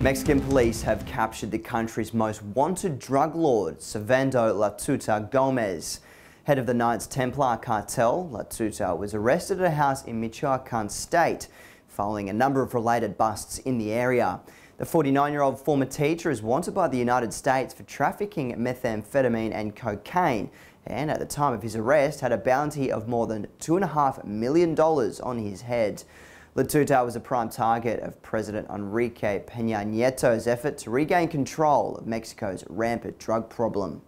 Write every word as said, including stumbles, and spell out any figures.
Mexican police have captured the country's most wanted drug lord, Servando La Tuta Gomez. Head of the Knights Templar Cartel, La Tuta was arrested at a house in Michoacan state, following a number of related busts in the area. The forty-nine-year-old former teacher is wanted by the United States for trafficking methamphetamine and cocaine, and at the time of his arrest had a bounty of more than two point five million dollars on his head. La Tuta was a prime target of President Enrique Peña Nieto's effort to regain control of Mexico's rampant drug problem.